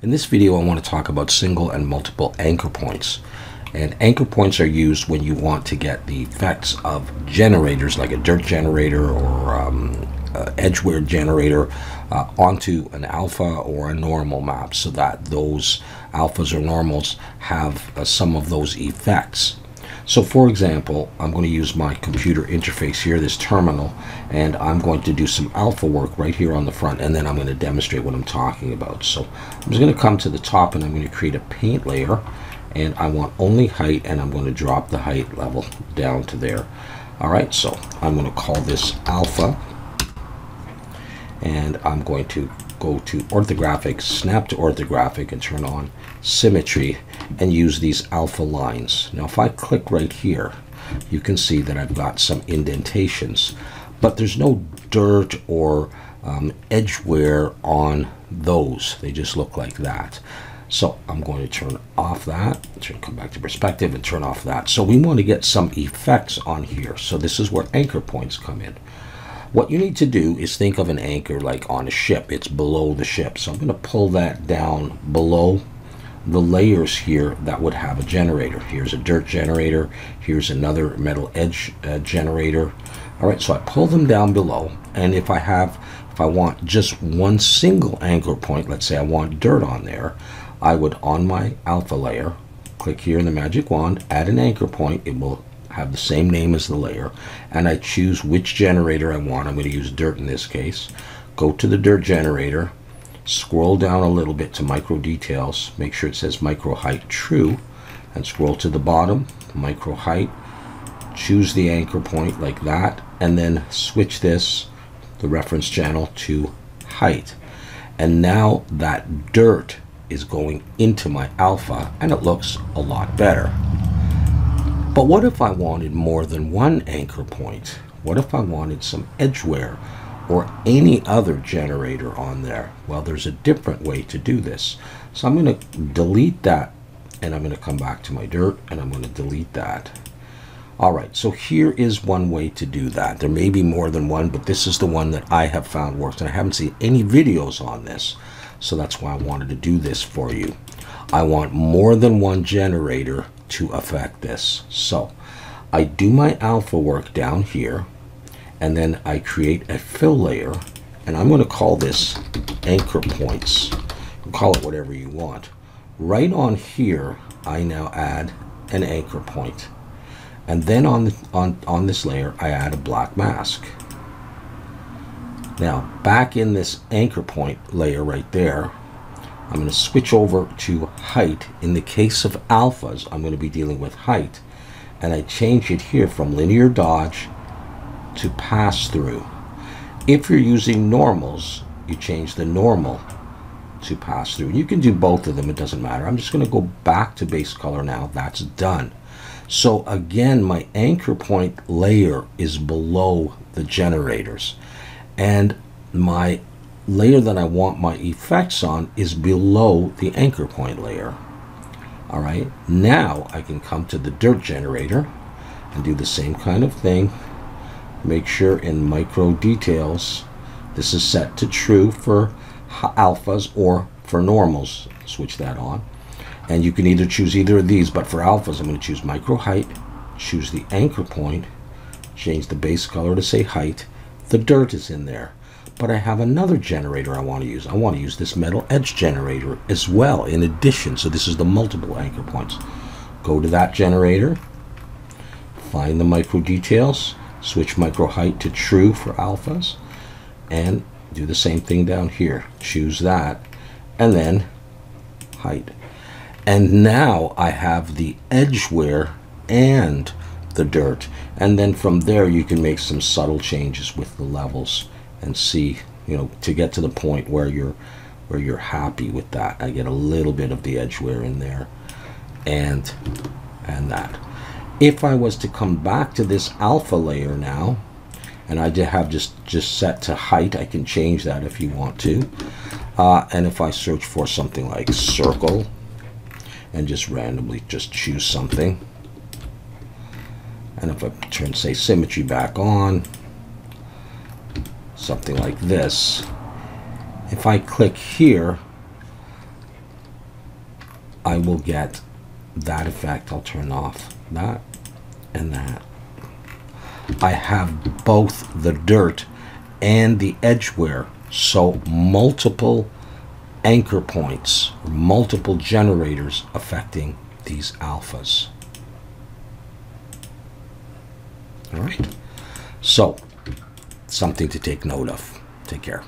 In this video, I want to talk about single and multiple anchor points. And anchor points are used when you want to get the effects of generators, like a dirt generator or edge wear generator, onto an alpha or a normal map, so that those alphas or normals have some of those effects. So for example, I'm going to use my computer interface here, this terminal, and I'm going to do some alpha work right here on the front, and then I'm going to demonstrate what I'm talking about. So I'm just going to come to the top and I'm going to create a paint layer, and I want only height, and I'm going to drop the height level down to there. Alright, so I'm going to call this alpha, and I'm going to go to orthographic, snap to orthographic, and turn on symmetry and use these alpha lines. Now if I click right here, you can see that I've got some indentations, but there's no dirt or edge wear on those. They just look like that. So I'm going to turn off that, come back to perspective and turn off that. So we want to get some effects on here. So this is where anchor points come in. What you need to do is think of an anchor like on a ship. It's below the ship. So I'm going to pull that down below the layers here that would have a generator. Here's a dirt generator. Here's another metal edge generator. All right, so I pull them down below. And if I want just one single anchor point, let's say I want dirt on there, I would, on my alpha layer, click here in the magic wand, add an anchor point. It will have the same name as the layer, and I choose which generator I want. I'm going to use dirt in this case. Go to the dirt generator, scroll down a little bit to micro details, make sure it says micro height true, and scroll to the bottom, micro height, choose the anchor point like that, and then switch this, the reference channel, to height. And now that dirt is going into my alpha, and it looks a lot better. But what if I wanted more than one anchor point? What if I wanted some edge wear or any other generator on there? Well, there's a different way to do this. So I'm going to delete that, and I'm going to come back to my dirt, and I'm going to delete that. All right, so here is one way to do that. There may be more than one, but this is the one that I have found works, and I haven't seen any videos on this, so that's why I wanted to do this for you. I want more than one generator to affect this. So I do my alpha work down here, and then I create a fill layer, and I'm going to call this anchor points. Call it whatever you want. Right on here, I now add an anchor point, and then on this layer, I add a black mask. Now back in this anchor point layer right there, I'm going to switch over to height. In the case of alphas, I'm going to be dealing with height, and I change it here from linear dodge to pass through. If you're using normals, you change the normal to pass through. You can do both of them, it doesn't matter. I'm just going to go back to base color now. That's done. So again, my anchor point layer is below the generators, and my layer that I want my effects on is below the anchor point layer. All right, now I can come to the dirt generator and do the same kind of thing. Make sure in micro details, this is set to true for alphas or for normals. Switch that on. And you can either choose either of these, but for alphas, I'm going to choose micro height, choose the anchor point, change the base color to say height. The dirt is in there. But I have another generator I want to use. I want to use this metal edge generator as well, in addition. So this is the multiple anchor points. Go to that generator, find the micro details, switch micro height to true for alphas, and do the same thing down here. Choose that, and then height. And now I have the edge wear and the dirt. And then from there, you can make some subtle changes with the levels and see, you know, to get to the point where you're happy with that. I get a little bit of the edge wear in there, and that. If I was to come back to this alpha layer now, and I have just set to height, I can change that if you want to. And if I search for something like circle, and just randomly just choose something, and if I turn, say, symmetry back on, something like this. If I click here, I will get that effect. I'll turn off that and that. I have both the dirt and the edge wear, so multiple anchor points, multiple generators affecting these alphas. All right, so something to take note of. Take care.